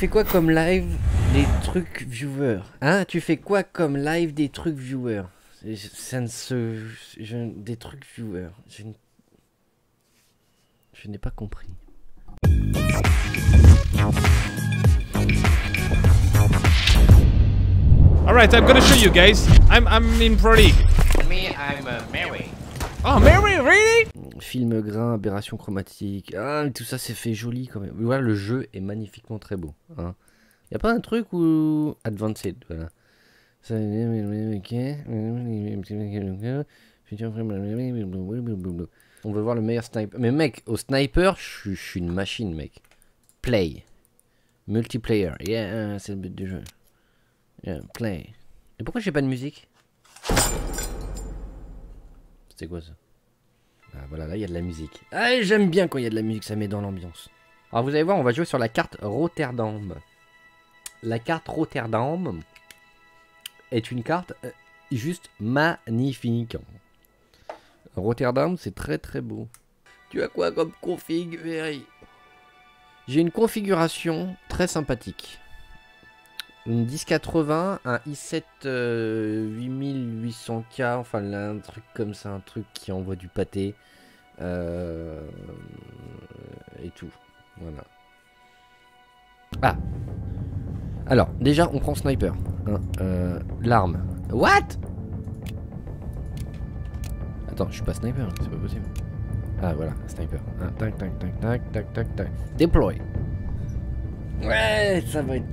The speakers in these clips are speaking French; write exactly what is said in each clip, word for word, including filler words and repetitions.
fais quoi comme live des trucs viewers? Hein? Tu fais quoi comme live des trucs viewers? Ça ne se... Je... Des trucs viewers. Je, Je n'ai pas compris. Alright, I'm gonna show you guys. I'm, I'm in Pro League. Me, I'm uh, Méry. Oh, Méry, really? Film grain, aberration chromatique. Ah, tout ça c'est fait joli quand même. Voilà, le jeu est magnifiquement très beau. Hein. Y a pas un truc où... Advanced, voilà. On veut voir le meilleur sniper. Mais mec, au sniper, je suis une machine, mec. Play. Multiplayer. Yeah, c'est le but du jeu. Yeah, play. Et pourquoi j'ai pas de musique? C'était quoi ça? Ah voilà, là il y a de la musique. Ah, j'aime bien quand il y a de la musique, ça met dans l'ambiance. Alors vous allez voir, on va jouer sur la carte Rotterdam. La carte Rotterdam est une carte juste magnifique. Rotterdam, c'est très très beau. Tu as quoi comme config, Méry? J'ai une configuration très sympathique. Une dix quatre-vingts, un i sept euh, huit mille huit cents K, enfin là, un truc comme ça, un truc qui envoie du pâté. Euh, et tout. Voilà. Ah! Alors, déjà, on prend sniper. Hein, euh, l'arme. What? Attends, je suis pas sniper, hein, c'est pas possible. Ah voilà, sniper. Hein, tac, tac, tac, tac, tac, tac, tac. Déploie. Ouais, ça va être.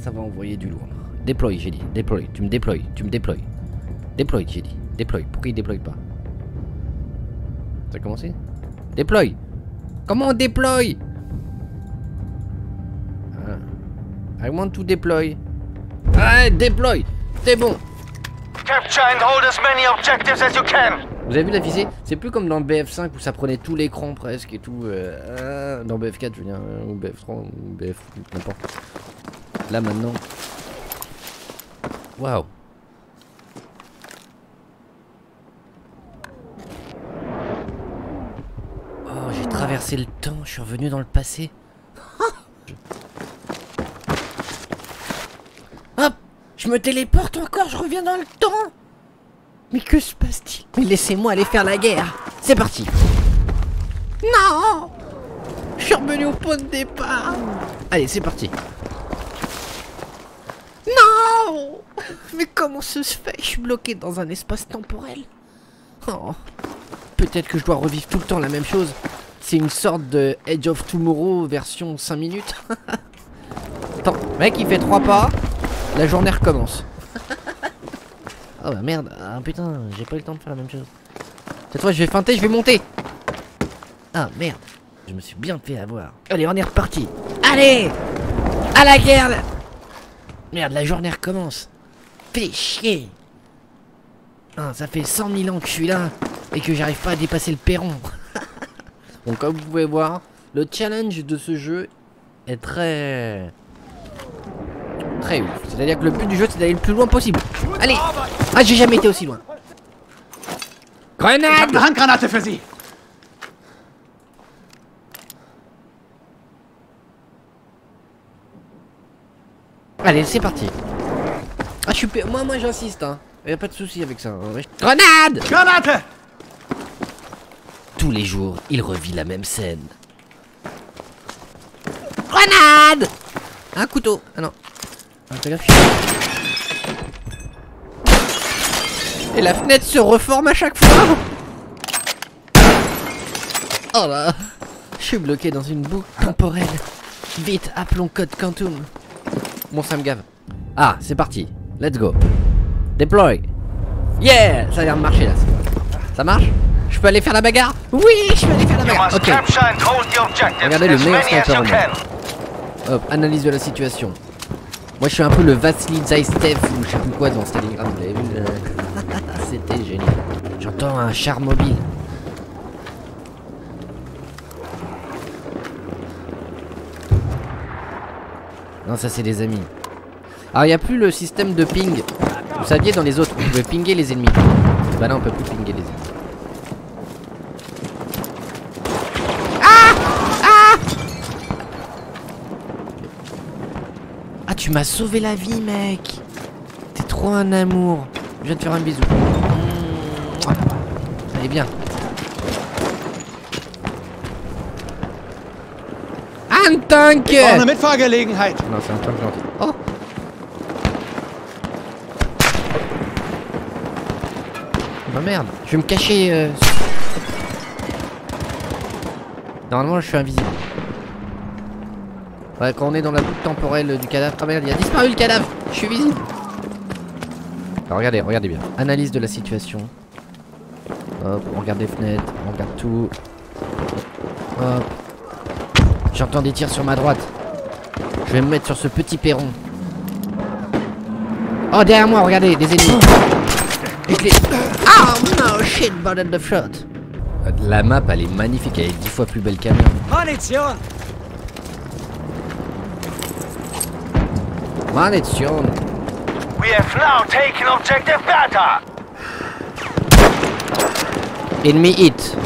Ça va envoyer du lourd. Déploie, j'ai dit. Déploie. Tu me déploies. Tu me déploies. Déploie, j'ai dit. Déploie. Pourquoi il déploie pas? Ça a commencé? Déploie. Comment on déploie? Ah. I want to deploy. Ah, déploie. C'est bon. Capture and hold as many objectives as you can. Vous avez vu la visée? C'est plus comme dans B F cinq où ça prenait tout l'écran presque et tout. Euh, dans B F quatre, je veux dire, ou B F trois, ou B F, n'importe. Là maintenant. Waouh. Oh, j'ai traversé le temps, je suis revenu dans le passé. Hop, je me téléporte encore, je reviens dans le temps. Mais que se passe-t-il? Mais laissez-moi aller faire la guerre. C'est parti. Non, je suis revenu au point de départ. Allez, c'est parti. Mais comment ça se fait? Je suis bloqué dans un espace temporel. Oh. Peut-être que je dois revivre tout le temps la même chose. C'est une sorte de Edge of Tomorrow version cinq minutes. Attends, mec il fait trois pas. La journée recommence. Oh bah merde, ah, putain, j'ai pas eu le temps de faire la même chose. Cette fois je vais feinter, je vais monter. Ah merde, je me suis bien fait avoir. Allez, on est reparti. Allez, à la guerre. Merde, la journée recommence. Fais chier. Ah, ça fait cent mille ans que je suis là et que j'arrive pas à dépasser le perron. Donc comme vous pouvez voir, le challenge de ce jeu est très... Très ouf. C'est-à-dire que le but du jeu, c'est d'aller le plus loin possible. Allez. Ah, j'ai jamais été aussi loin. Grenade. Grenade, vas-y. Allez, c'est parti. Ah, je suis... Moi, moi, j'insiste, hein. Y'a pas de souci avec ça. Hein. Grenade! Grenade! Tous les jours, il revit la même scène. Grenade! Un couteau. Ah non. Ah, fais gaffe. Et la fenêtre se reforme à chaque fois. Oh là. Je suis bloqué dans une boucle temporelle. Vite, appelons Code Quantum. Bon, ça me gave. Ah, c'est parti. Let's go. Deploy. Yeah. Ça a l'air de marcher là. Ça marche? Je peux aller faire la bagarre? Oui, je peux aller faire la bagarre. Ok. Regardez le meilleur sniper. Hop, analyse de la situation. Moi je suis un peu le Vassili Zaïtsev ou je sais plus quoi dans Stalingrad. C'était génial. J'entends un char mobile. Non, ça c'est des amis. Alors il n'y a plus le système de ping. Vous saviez dans les autres, on pouvait pinguer les ennemis. Bah là on peut plus pinguer les ennemis. Ah ah. Tu m'as sauvé la vie, mec. T'es trop un amour. Je viens te faire un bisou. Mmh. Allez bien. Ein Tank. Oh, eine Mitfahrgelegenheit. Non, c'est un tank. Oh. Bah merde. Je vais me cacher. Euh... Normalement, je suis invisible. Ouais, quand on est dans la boucle temporelle du cadavre. Ah merde, il a disparu le cadavre. Je suis visible. Alors regardez, regardez bien. Analyse de la situation. Hop, on regarde les fenêtres, on regarde tout. Hop. J'entends des tirs sur ma droite. Je vais me mettre sur ce petit perron. Oh, derrière moi, regardez, des ennemis. Les... Oh no shit, bordel de shot. La map, elle est magnifique, elle est dix fois plus belle qu'à moi. Malédiction. We have now taken objective Beta. Enemy hit.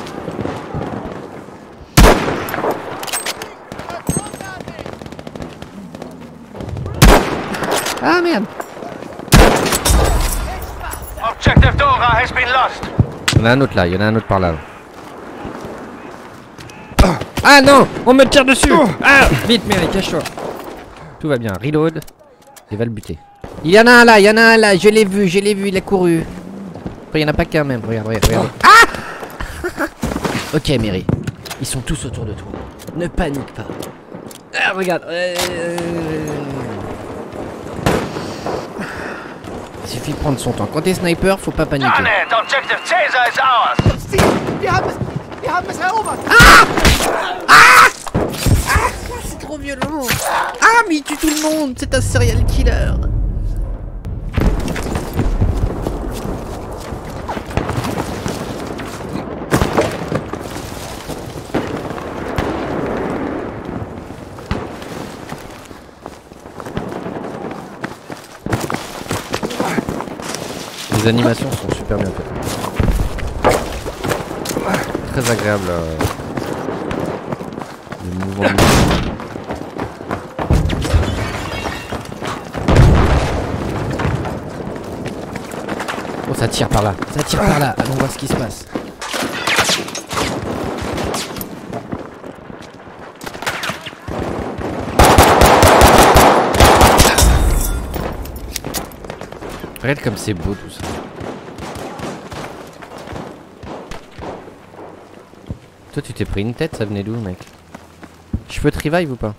Ah merde. Objective Dora has been lost. Il y en a un autre là, il y en a un autre par là. Ah non, on me tire dessus. Oh. Ah, vite Méry, cache-toi. Tout va bien, reload. Il va le buter. Il y en a un là, il y en a un là, je l'ai vu, je l'ai vu, il a couru. Après, il n'y en a pas qu'un même, regarde, regarde, regarde. Ah. Ok Méry, ils sont tous autour de toi. Ne panique pas. Ah, regarde. Euh... Il suffit de prendre son temps. Quand t'es sniper, faut pas paniquer. Ah. Ah. Trop violent. Ah mais il tue tout le monde. C'est un serial killer. Les animations sont super bien faites. Très agréable euh... le mouvement de... Ça tire par là, ça tire par là, allons voir ce qui se passe. Regarde comme c'est beau tout ça. Toi tu t'es pris une tête, ça venait d'où mec? Je peux te revive ou pas?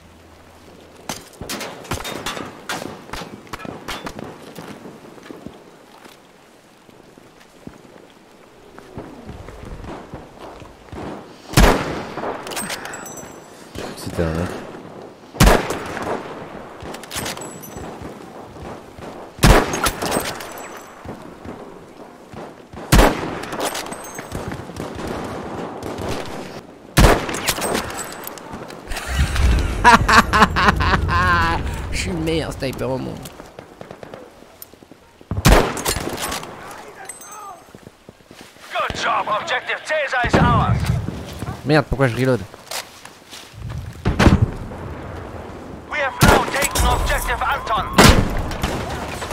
Je suis le meilleur sniper au monde. Merde, pourquoi je reload?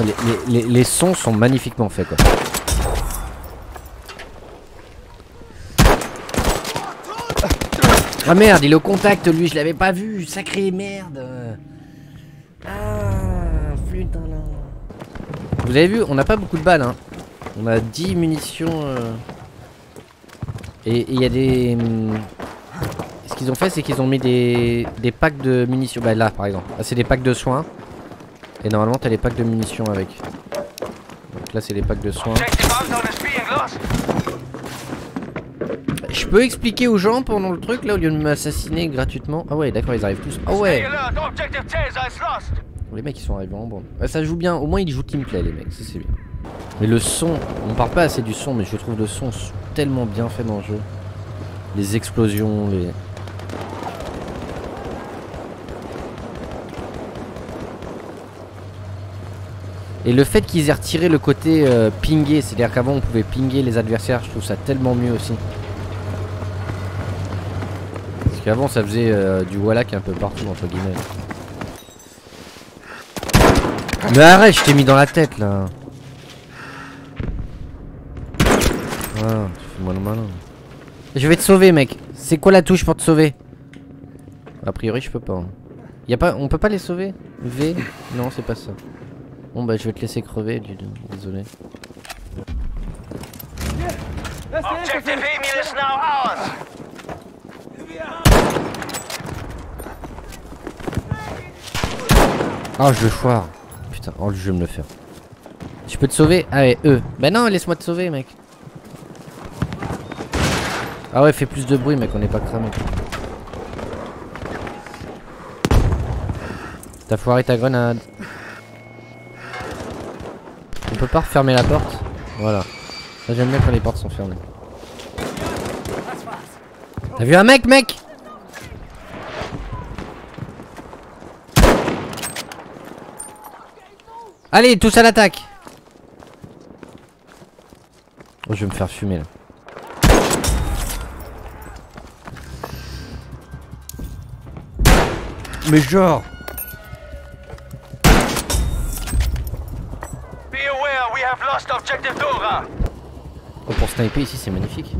Les, les, les, les sons sont magnifiquement faits quoi. Ah merde, il est au contact lui, je l'avais pas vu, sacré merde. Ah putain là. Vous avez vu, on n'a pas beaucoup de balles hein. On a dix munitions euh... Et il y a des... Ce qu'ils ont fait c'est qu'ils ont mis des... des packs de munitions, bah là par exemple, là c'est des packs de soins. Et normalement t'as les packs de munitions avec. Donc là c'est les packs de soins. Je peux expliquer aux gens pendant le truc là au lieu de m'assassiner gratuitement. Ah ouais d'accord, ils arrivent tous. Ah ouais. Les mecs ils sont arrivés en bombe. Ouais, ça joue bien, au moins ils jouent teamplay les mecs, ça c'est bien. Mais le son, on parle pas assez du son mais je trouve le son tellement bien fait dans le jeu. Les explosions, les... Et le fait qu'ils aient retiré le côté euh, pingé, c'est-à-dire qu'avant on pouvait pinguer les adversaires, je trouve ça tellement mieux aussi. Parce qu'avant ça faisait euh, du wallack un peu partout entre guillemets. Mais arrête, je t'ai mis dans la tête là. Ah, tu fais moins le malin. Je vais te sauver, mec. C'est quoi la touche pour te sauver? A priori, je peux pas. Hein. Y a pas, on peut pas les sauver? V? Non, c'est pas ça. Bon bah, je vais te laisser crever, du... désolé. Oh, je le foire. Putain, oh, je vais me le faire. Je peux te sauver? Allez, eux. Bah non, laisse-moi te sauver, mec. Ah ouais, fais plus de bruit, mec, on n'est pas cramé. T'as foiré ta grenade. On peut pas refermer la porte? Voilà. Ça, j'aime bien quand les portes sont fermées. T'as vu un mec, mec? Allez, tous à l'attaque! Oh, je vais me faire fumer là. Mais genre! Oh, pour sniper ici, c'est magnifique.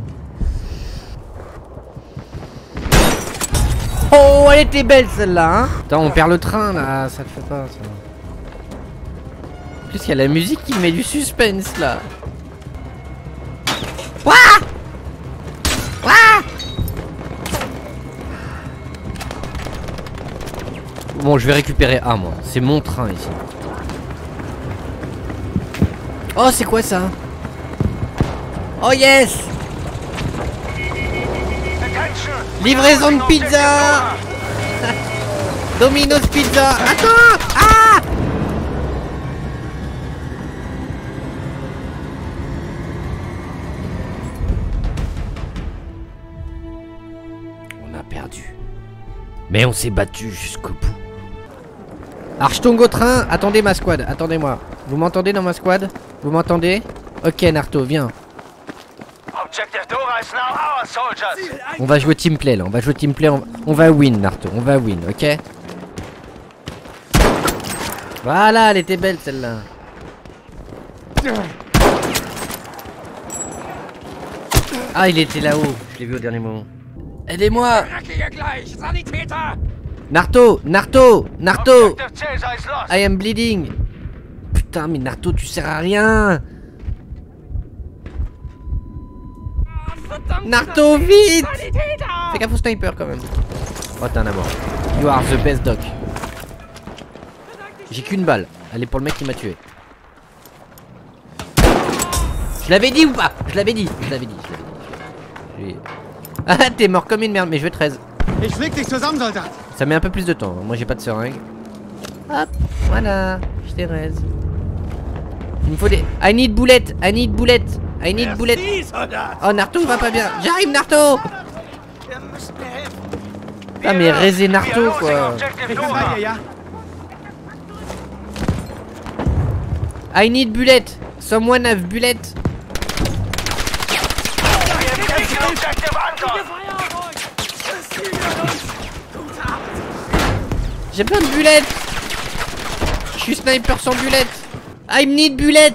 Oh, elle était belle celle-là, hein! Putain, on perd le train là, ça le fait pas ça. En plus, il y a la musique qui met du suspense là. Ouah! Ouah! Bon, je vais récupérer A, moi. C'est mon train ici. Oh, c'est quoi ça? Oh yes! Livraison de pizza! Domino's pizza! Attends! Ah! Mais on s'est battu jusqu'au bout. Archtongo train, attendez ma squad, attendez-moi. Vous m'entendez dans ma squad? Vous m'entendez? Ok Naruto, viens. On va jouer teamplay là, on va jouer teamplay, on... on va win Naruto, on va win, ok? Voilà, elle était belle celle-là. Ah, il était là-haut, je l'ai vu au dernier moment. Aidez-moi! Naruto! Naruto! Naruto! I am bleeding! Putain, mais Naruto, tu sers à rien! Naruto, vite! Fais gaffe au sniper quand même! Oh, t'es un amour. You are the best doc. J'ai qu'une balle. Elle est pour le mec qui m'a tué. Je l'avais dit ou pas? Je l'avais dit! Je l'avais dit, je l'avais dit. Ah t'es mort comme une merde, mais je veux treize. Ça met un peu plus de temps, moi j'ai pas de seringue. Hop, voilà, je t'ai raise. Il me faut des... I need boulette, I need boulette, I need boulette. Oh Naruto va pas bien, j'arrive Naruto. Ah mais raisez Naruto quoi. I need bullet, someone have bullet. J'ai plein de bullet. Je suis sniper sans bullet. I need bullet.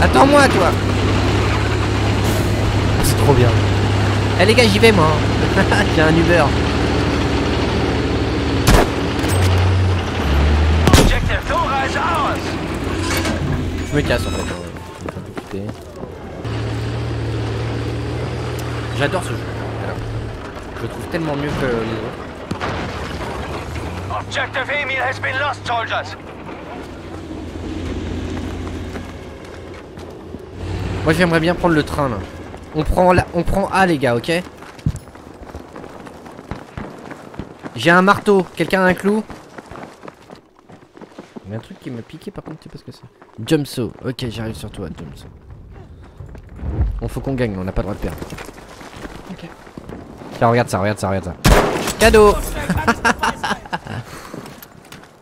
Attends-moi toi. C'est trop bien. Eh les gars, j'y vais moi. J'ai un Uber. Je me casse en fait. J'adore ce jeu. Alors, je le trouve tellement mieux que les autres. Objective Emil has been lost, soldiers. Moi j'aimerais bien prendre le train là. On prend la... on prend A les gars, ok? J'ai un marteau, quelqu'un a un clou? Il y a un truc qui m'a piqué par contre, tu sais pas ce que c'est. Jumpso, ok j'arrive sur toi, Jumpso. On faut qu'on gagne, on n'a pas le droit de perdre. Ok. Tiens regarde ça, regarde ça, regarde ça. Cadeau.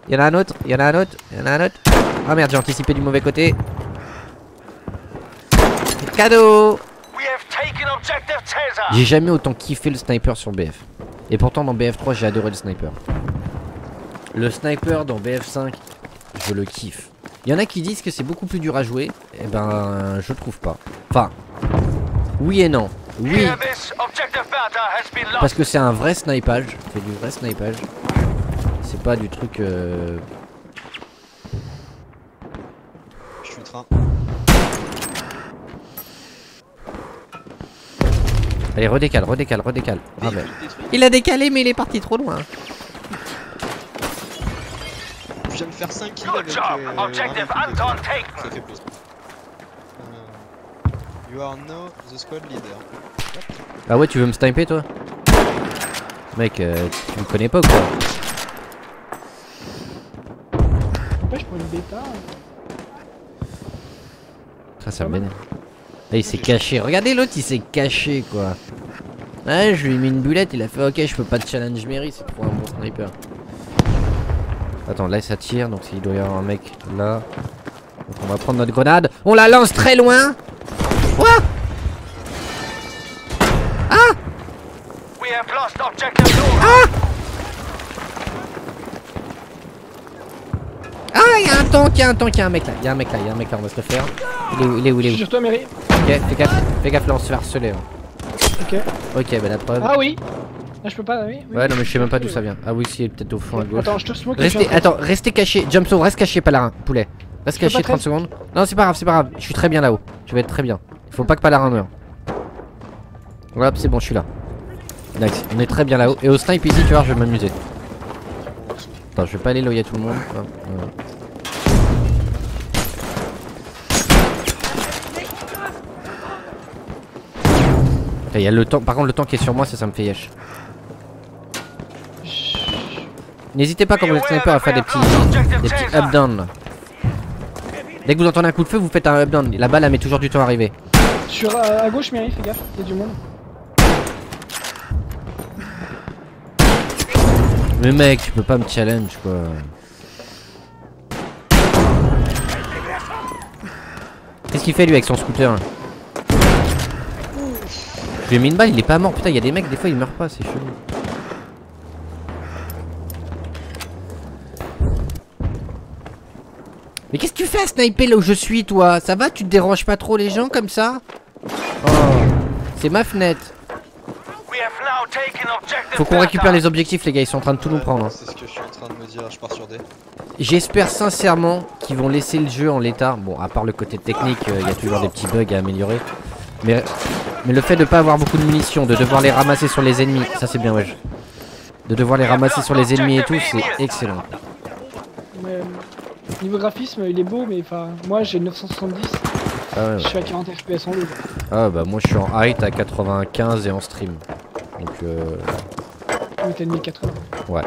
Y'en a un autre, y'en a un autre, y'en a un autre. Ah merde, j'ai anticipé du mauvais côté. Cadeau! J'ai jamais autant kiffé le sniper sur B F. Et pourtant dans B F trois j'ai adoré le sniper. Le sniper dans B F cinq, je le kiffe. Il y en a qui disent que c'est beaucoup plus dur à jouer. Eh ben, je trouve pas. Enfin, oui et non. Oui, parce que c'est un vrai snipage. C'est du vrai snipage. C'est pas du truc... Euh... Je suis train. Allez, redécale, redécale, redécale. Ah ben. Il a décalé, mais il est parti trop loin. Je viens de faire cinq kills avec, euh, objective Anton taken. Ça fait plaisir. Euh, you are now the squad leader. Ah ouais, tu veux me sniper toi? Mec, euh, tu me connais pas ou quoi? Pourquoi je prends une bêta? Ça, ça me bénère. Là il s'est caché, regardez l'autre il s'est caché quoi. Ah, je lui ai mis une bullette, il a fait ok je peux pas de challenge Méry, c'est trop un bon sniper. Attends là ça tire donc il doit y avoir un mec là. Donc on va prendre notre grenade, on la lance très loin. Quoi? Ah Ah Ah il y a un tank, il y a un tank, il y a un mec là, il y a un mec là, il y a un mec là, on va se le faire. Il est où, il est où, il est où? Je suis sur toi Méry. Ok, fais gaffe, fais gaffe là on se fait harceler. Ok. Ok bah la preuve. Ah oui. Là je peux pas, oui, oui. Ouais non mais je sais même pas d'où ça vient. Ah oui si, peut-être au fond à gauche. Attends je te smoke. Restez, attends, restez caché, Jumpso, reste caché Palarin, poulet. Reste caché trente secondes. Non c'est pas grave, c'est pas grave, je suis très bien là-haut. Je vais être très bien. Faut pas que Palarin meure. Voilà c'est bon, je suis là. Nice, on est très bien là-haut. Et au snipe ici tu vois, je vais m'amuser. Attends je vais pas aller loyer tout le monde. Ah, euh. Il y a le temps, par contre le temps qui est sur moi ça, ça me fait yesh. N'hésitez pas quand vous êtes sniper à faire des petits, des petits up down. Dès que vous entendez un coup de feu vous faites un up down. La balle elle met toujours du temps à arriver. Sur euh, à gauche Méry fais gaffe, il y a du monde. Mais mec tu peux pas me challenge quoi. Qu'est-ce qu'il fait lui avec son scooter là? J'ai mis une balle, il est pas mort, putain, il y a des mecs, des fois ils meurent pas, c'est chelou. Mais qu'est-ce que tu fais à sniper là où je suis, toi? Ça va, tu te déranges pas trop les gens comme ça? Oh, c'est ma fenêtre. Faut qu'on récupère les objectifs, les gars, ils sont en train de tout nous prendre. Hein. C'est ce que je suis en train de me dire, je pars sur D. J'espère sincèrement qu'ils vont laisser le jeu en l'état. Bon, à part le côté technique, il y a toujours des petits bugs à améliorer. Mais. Mais le fait de pas avoir beaucoup de munitions, de devoir les ramasser sur les ennemis, ça c'est bien wesh. De devoir les ramasser sur les ennemis et tout, c'est excellent. Mais, niveau graphisme, il est beau, mais enfin, moi j'ai neuf cent soixante-dix. Ah ouais, ouais. Je suis à quarante F P S en live. Ah bah moi je suis en height à quatre-vingt-quinze et en stream. Donc euh... Mais t'as mis quatre-vingts. Ouais.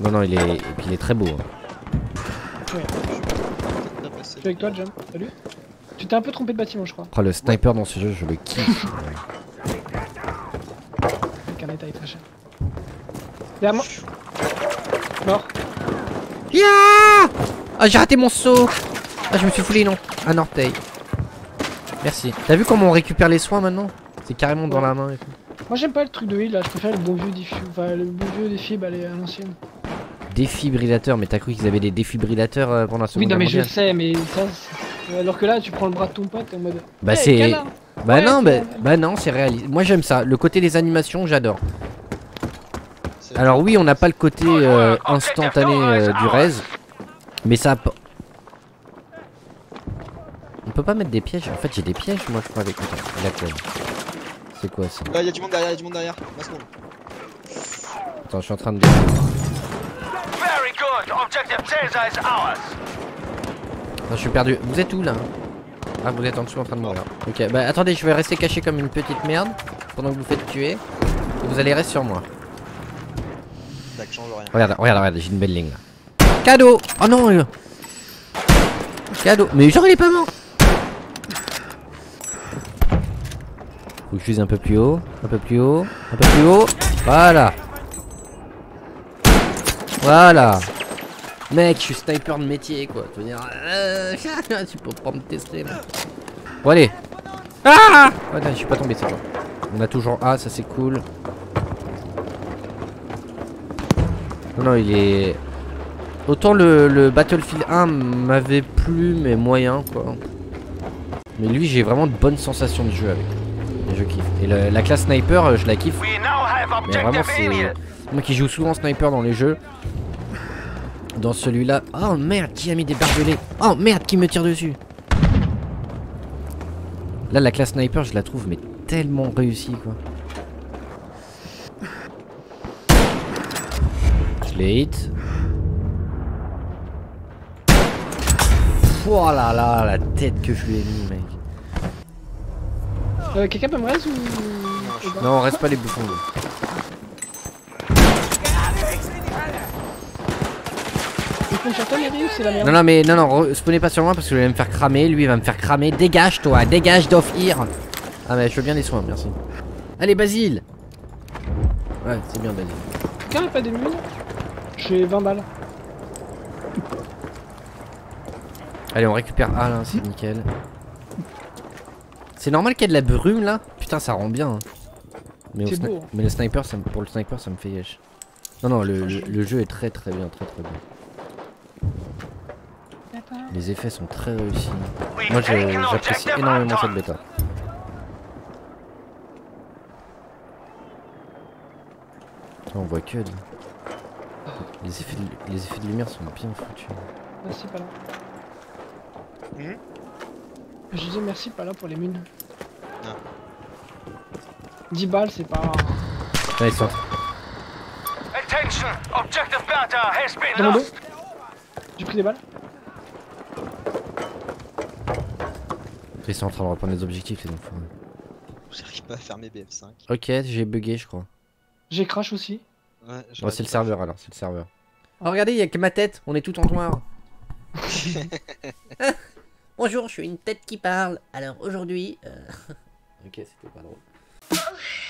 Non non, il est, il est très beau. Hein. Ouais. Je suis avec toi, John. Salut. Tu t'es un peu trompé de bâtiment je crois. Oh le sniper dans ce jeu je le kiffe. Avec un détail très cher. Derrière moi. Mort. Yeah. Ah j'ai raté mon saut. Ah je me suis foulé non. Un orteil. Merci. T'as vu comment on récupère les soins maintenant? C'est carrément dans la main et tout. Moi j'aime pas le truc de heal là, je préfère le bon vieux défi. Enfin le bon vieux défi bah les à l'ancienne. Défibrillateur, mais t'as cru qu'ils avaient des défibrillateurs pendant la seconde guerre mondiale? Oui non mais je sais mais ça c'est... Alors que là tu prends le bras de ton pote en mode. Bah hey, c'est. Bah, ouais, non, bah, bah non bah non c'est réaliste. Moi j'aime ça, le côté des animations j'adore. Alors oui on n'a pas le côté euh, instantané euh, du res. Mais ça a... On peut pas mettre des pièges. En fait j'ai des pièges moi je crois avec la. C'est quoi ça? Y'a du monde derrière, y'a du monde derrière. Attends je suis en train de. Non, je suis perdu. Vous êtes où là? Ah vous êtes en dessous en train de mourir. Ok bah attendez je vais rester caché comme une petite merde pendant que vous faites tuer. Et vous allez rester sur moi. Regarde, regarde, regarde, j'ai une belle ligne là. Cadeau. Oh non. Cadeau. Mais genre il est pas mort. Faut que je vise un peu plus haut. Un peu plus haut. Un peu plus haut. Voilà. Voilà. Mec, je suis sniper de métier quoi. Tu veux dire, euh, tu peux pas me tester là. Bon allez. Ah oh, non, je suis pas tombé c'est bon. On a toujours A, ça c'est cool. Non, non, il est... Autant le, le Battlefield un m'avait plu, mais moyen, quoi. Mais lui, j'ai vraiment de bonnes sensations de jeu avec. Et je kiffe. Et la, la classe sniper, je la kiffe. Mais vraiment, c'est... Moi qui joue souvent sniper dans les jeux. Dans celui-là... Oh merde, qui a mis des barbelés? Oh merde, qui me tire dessus? Là, la classe sniper, je la trouve, mais tellement réussie, quoi. Je l'ai hit. Oh là là, la tête que je lui ai mis, mec. Euh, quelqu'un peut me reste ou... Non, on reste pas les bouffons d'eau. Non, non, mais non, non, spawnez pas sur moi parce que je vais me faire cramer. Lui, il va me faire cramer. Dégage, toi, dégage d'offrir. Ah, mais je veux bien les soins, merci. Allez, Basile. Ouais, c'est bien, Basile. Quelqu'un n'a pas des mines? J'ai vingt balles. Allez, on récupère A là, c'est nickel. C'est normal qu'il y ait de la brume là? Putain, ça rend bien. Hein. Mais, au beau, hein. Mais le sniper, ça, pour le sniper, ça me fait yesh. Non, non, le, le, le jeu est très très bien, très très bien. Les effets sont très réussis. Moi j'apprécie énormément cette bêta. Oh, on voit que de... les, effets de... les effets de lumière sont bien foutus. Merci pas là. Mmh. Je disais merci pas là pour les mines. Non. dix balles c'est pas... Ouais, ils sont... J'ai pris des balles. Ils sont en train de reprendre les objectifs, les enfants. J'arrive pas à fermer B F cinq. Ok, j'ai bugué, je crois. J'ai crash aussi. Ouais, oh, c'est le serveur alors, c'est le serveur. Oh, regardez, il y a que ma tête, on est tout en noir. Bonjour, je suis une tête qui parle. Alors aujourd'hui. Euh... Ok, c'était pas drôle.